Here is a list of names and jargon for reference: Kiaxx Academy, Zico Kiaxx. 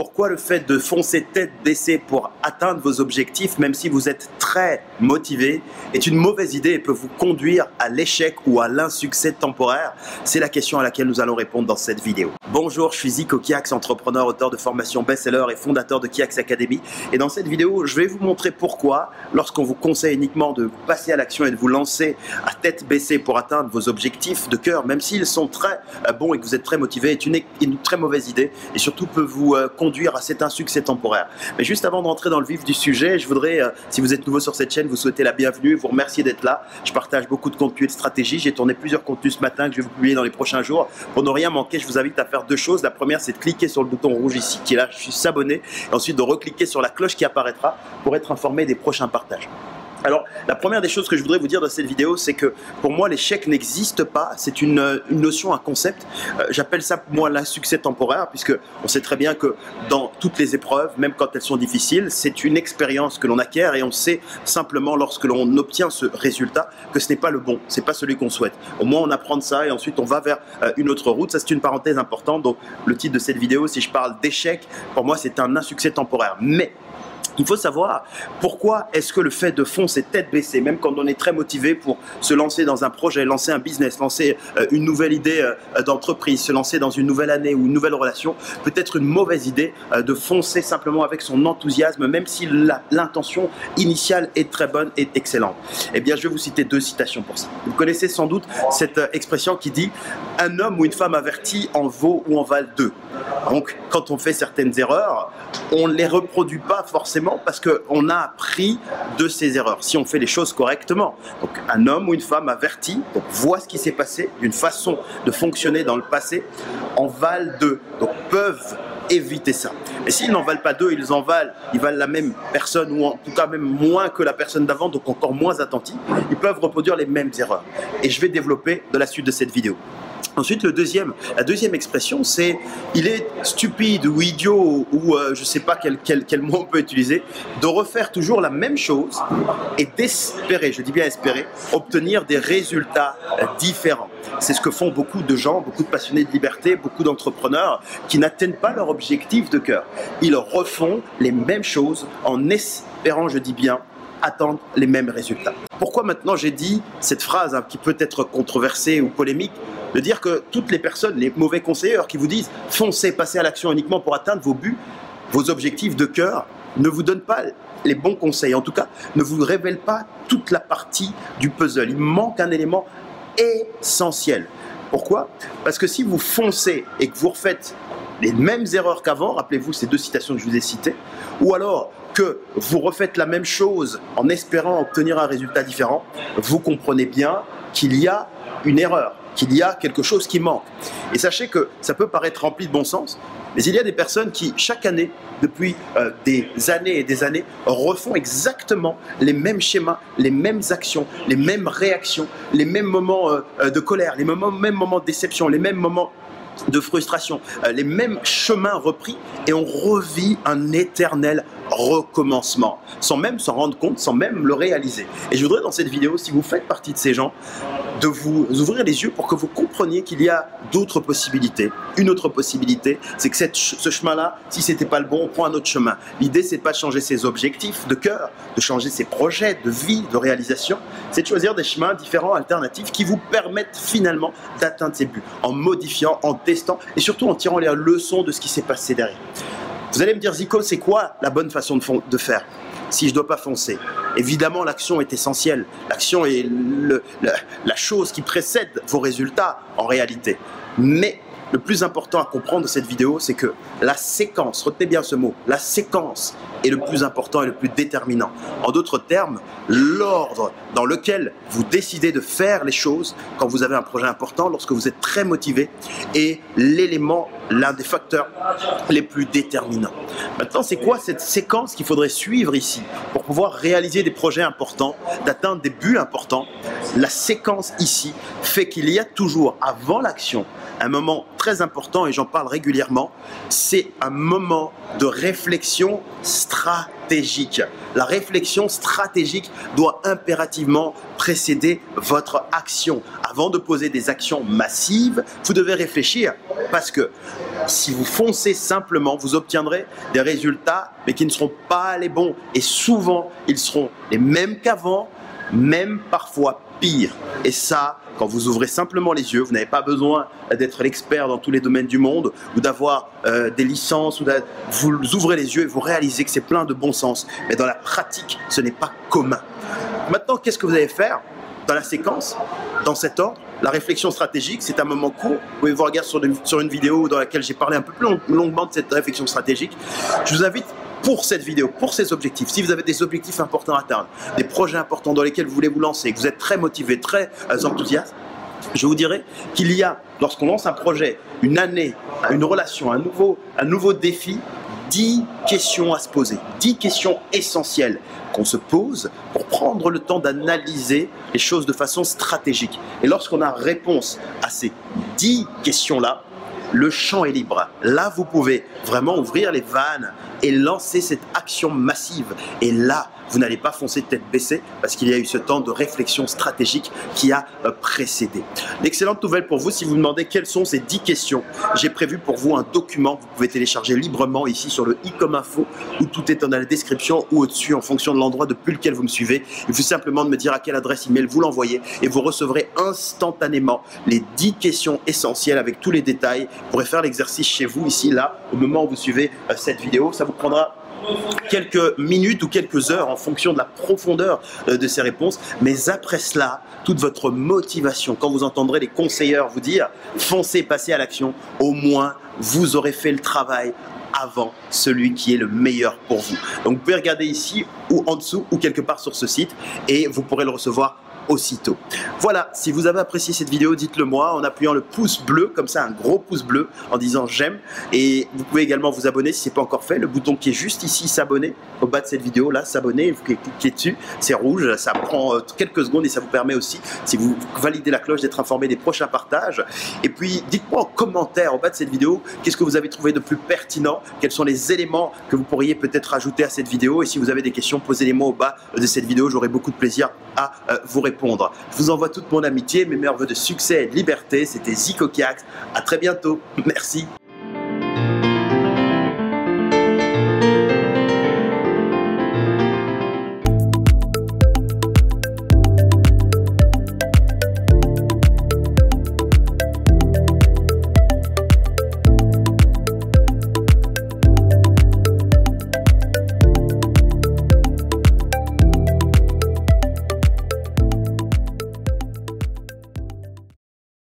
pourquoi le fait de foncer tête baissée pour atteindre vos objectifs, même si vous êtes très motivé, est une mauvaise idée et peut vous conduire à l'échec ou à l'insuccès temporaire. C'est la question à laquelle nous allons répondre dans cette vidéo. Bonjour, je suis Zico Kiaxx, entrepreneur, auteur de formation best-seller et fondateur de Kiaxx Academy. Et dans cette vidéo, je vais vous montrer pourquoi, lorsqu'on vous conseille uniquement de passer à l'action et de vous lancer à tête baissée pour atteindre vos objectifs de cœur, même s'ils sont très bons et que vous êtes très motivé, est une très mauvaise idée et surtout peut vous conduire à cet insuccès temporaire. Mais juste avant d'entrer dans le vif du sujet, je voudrais, si vous êtes nouveau sur cette chaîne, vous souhaiter la bienvenue, vous remercier d'être là. Je partage beaucoup de contenu et de stratégie. J'ai tourné plusieurs contenus ce matin que je vais vous publier dans les prochains jours. Pour ne rien manquer, je vous invite à faire deux choses. La première, c'est de cliquer sur le bouton rouge ici qui est là, je suis s'abonner, et ensuite de recliquer sur la cloche qui apparaîtra pour être informé des prochains partages. Alors, la première des choses que je voudrais vous dire dans cette vidéo, c'est que pour moi, l'échec n'existe pas. C'est une notion, un concept. J'appelle ça pour moi l'insuccès temporaire, puisque on sait très bien que dans toutes les épreuves, même quand elles sont difficiles, c'est une expérience que l'on acquiert et on sait simplement lorsque l'on obtient ce résultat que ce n'est pas le bon, c'est pas celui qu'on souhaite. Au moins, on apprend de ça et ensuite on va vers une autre route. Ça, c'est une parenthèse importante. Donc, le titre de cette vidéo, si je parle d'échec, pour moi, c'est un insuccès temporaire. Mais il faut savoir pourquoi est-ce que le fait de foncer tête baissée, même quand on est très motivé pour se lancer dans un projet, lancer un business, lancer une nouvelle idée d'entreprise, se lancer dans une nouvelle année ou une nouvelle relation, peut être une mauvaise idée de foncer simplement avec son enthousiasme, même si l'intention initiale est très bonne et excellente. Eh bien, je vais vous citer deux citations pour ça. Vous connaissez sans doute cette expression qui dit « Un homme ou une femme averti en vaut ou en valent deux ». Donc, quand on fait certaines erreurs, on ne les reproduit pas forcément parce qu'on a appris de ces erreurs, si on fait les choses correctement. Donc, un homme ou une femme averti, donc voit ce qui s'est passé, une façon de fonctionner dans le passé, en valent deux, donc peuvent éviter ça. Et s'ils n'en valent pas deux, ils valent la même personne ou en tout cas même moins que la personne d'avant, donc encore moins attentifs, ils peuvent reproduire les mêmes erreurs. Et je vais développer dans la suite de cette vidéo. Ensuite, la deuxième expression, c'est « il est stupide ou idiot » ou je ne sais pas quel mot on peut utiliser, de refaire toujours la même chose et d'espérer, je dis bien espérer, obtenir des résultats différents. C'est ce que font beaucoup de gens, beaucoup de passionnés de liberté, beaucoup d'entrepreneurs qui n'atteignent pas leur objectif de cœur. Ils refont les mêmes choses en espérant, je dis bien, attendre les mêmes résultats. Pourquoi maintenant j'ai dit cette phrase qui peut être controversée ou polémique, de dire que toutes les personnes, les mauvais conseillers qui vous disent « foncez, passez à l'action uniquement pour atteindre vos buts, vos objectifs de cœur », ne vous donnent pas les bons conseils, en tout cas ne vous révèlent pas toute la partie du puzzle. Il manque un élément essentiel. Pourquoi? Parce que si vous foncez et que vous refaites les mêmes erreurs qu'avant, rappelez-vous ces deux citations que je vous ai citées, ou alors que vous refaites la même chose en espérant obtenir un résultat différent, vous comprenez bien qu'il y a une erreur, qu'il y a quelque chose qui manque. Et sachez que ça peut paraître rempli de bon sens, mais il y a des personnes qui, chaque année, depuis des années et des années, refont exactement les mêmes schémas, les mêmes actions, les mêmes réactions, les mêmes moments de colère, les mêmes moments de déception, les mêmes moments de frustration, les mêmes chemins repris, et on revit un éternel recommencement, sans même s'en rendre compte, sans même le réaliser. Et je voudrais dans cette vidéo, si vous faites partie de ces gens, de vous ouvrir les yeux pour que vous compreniez qu'il y a d'autres possibilités. Une autre possibilité, c'est que ce chemin-là, si ce n'était pas le bon, on prend un autre chemin. L'idée, c'est pas de changer ses objectifs de cœur, de changer ses projets de vie, de réalisation, c'est de choisir des chemins différents, alternatifs, qui vous permettent finalement d'atteindre ses buts, en modifiant, en testant, et surtout en tirant les leçons de ce qui s'est passé derrière. Vous allez me dire, Zico, c'est quoi la bonne façon de faire si je ne dois pas foncer? Évidemment, l'action est essentielle. L'action est la chose qui précède vos résultats en réalité. Mais le plus important à comprendre de cette vidéo, c'est que la séquence, retenez bien ce mot, la séquence est le plus important et le plus déterminant. En d'autres termes, l'ordre dans lequel vous décidez de faire les choses quand vous avez un projet important, lorsque vous êtes très motivé, est l'élément, l'un des facteurs les plus déterminants. Maintenant, c'est quoi cette séquence qu'il faudrait suivre ici pour pouvoir réaliser des projets importants, d'atteindre des buts importants? La séquence ici fait qu'il y a toujours, avant l'action, un moment très important, et j'en parle régulièrement, c'est un moment de réflexion stratégique. La réflexion stratégique doit impérativement précéder votre action. Avant de poser des actions massives, vous devez réfléchir, parce que si vous foncez simplement, vous obtiendrez des résultats, mais qui ne seront pas les bons. Et souvent, ils seront les mêmes qu'avant, même parfois pire. Et ça, quand vous ouvrez simplement les yeux, vous n'avez pas besoin d'être l'expert dans tous les domaines du monde ou d'avoir des licences. Vous ouvrez les yeux et vous réalisez que c'est plein de bon sens. Mais dans la pratique, ce n'est pas commun. Maintenant, qu'est-ce que vous allez faire dans la séquence, dans cet ordre? La réflexion stratégique, c'est un moment court. Vous pouvez vous regarder sur une vidéo dans laquelle j'ai parlé un peu plus longuement de cette réflexion stratégique. Je vous invite pour cette vidéo, pour ces objectifs, si vous avez des objectifs importants à atteindre, des projets importants dans lesquels vous voulez vous lancer, que vous êtes très motivé, très enthousiaste, je vous dirais qu'il y a, lorsqu'on lance un projet, une année, une relation, un nouveau défi, 10 questions à se poser, 10 questions essentielles qu'on se pose pour prendre le temps d'analyser les choses de façon stratégique. Et lorsqu'on a réponse à ces 10 questions-là, le champ est libre. Là, vous pouvez vraiment ouvrir les vannes et lancer cette action massive. Et là, vous n'allez pas foncer tête baissée parce qu'il y a eu ce temps de réflexion stratégique qui a précédé. L'excellente nouvelle pour vous, si vous demandez quelles sont ces 10 questions, j'ai prévu pour vous un document que vous pouvez télécharger librement ici sur le i comme info où tout est dans la description ou au-dessus en fonction de l'endroit depuis lequel vous me suivez. Il faut simplement me dire à quelle adresse email vous l'envoyez et vous recevrez instantanément les 10 questions essentielles avec tous les détails. Vous pourrez faire l'exercice chez vous ici, là, au moment où vous suivez cette vidéo. Ça vous prendra quelques minutes ou quelques heures en fonction de la profondeur de ces réponses, mais après cela, toute votre motivation, quand vous entendrez les conseillers vous dire « foncez, passez à l'action », au moins vous aurez fait le travail avant celui qui est le meilleur pour vous. Donc vous pouvez regarder ici ou en dessous ou quelque part sur ce site et vous pourrez le recevoir aussitôt. Voilà, si vous avez apprécié cette vidéo, dites-le moi en appuyant le pouce bleu, comme ça un gros pouce bleu, en disant j'aime. Et vous pouvez également vous abonner si ce n'est pas encore fait. Le bouton qui est juste ici, s'abonner, au bas de cette vidéo, là, s'abonner, vous cliquez dessus, c'est rouge, ça prend quelques secondes et ça vous permet aussi, si vous validez la cloche, d'être informé des prochains partages. Et puis, dites-moi en commentaire, au bas de cette vidéo, qu'est-ce que vous avez trouvé de plus pertinent, quels sont les éléments que vous pourriez peut-être ajouter à cette vidéo. Et si vous avez des questions, posez-les-moi au bas de cette vidéo, j'aurai beaucoup de plaisir à vous répondre. Je vous envoie toute mon amitié, mes meilleurs voeux de succès et de liberté. C'était Zico Kiaxx. À très bientôt. Merci.